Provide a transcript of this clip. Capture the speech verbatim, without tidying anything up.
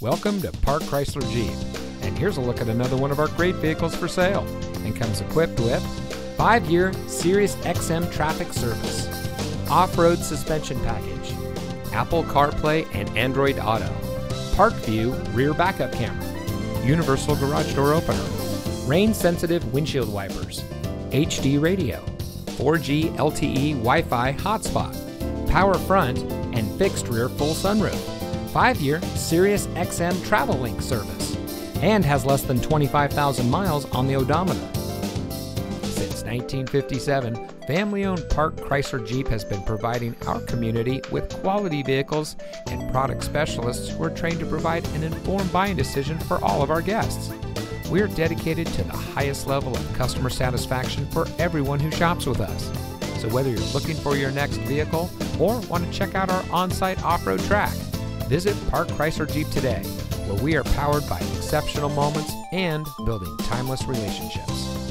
Welcome to Park Chrysler Jeep, and here's a look at another one of our great vehicles for sale, and comes equipped with five year SiriusXM traffic service, off-road suspension package, Apple CarPlay and Android Auto, ParkView rear backup camera, universal garage door opener, rain-sensitive windshield wipers, H D radio, four G L T E Wi-Fi hotspot, power front and fixed rear full sunroof, five year SiriusXM Travel Link service, and has less than twenty-five thousand miles on the odometer. Since nineteen fifty-seven, family-owned Park Chrysler Jeep has been providing our community with quality vehicles and product specialists who are trained to provide an informed buying decision for all of our guests. We are dedicated to the highest level of customer satisfaction for everyone who shops with us. So whether you're looking for your next vehicle or want to check out our on-site off-road track, visit Park Chrysler Jeep today, where we are powered by exceptional moments and building timeless relationships.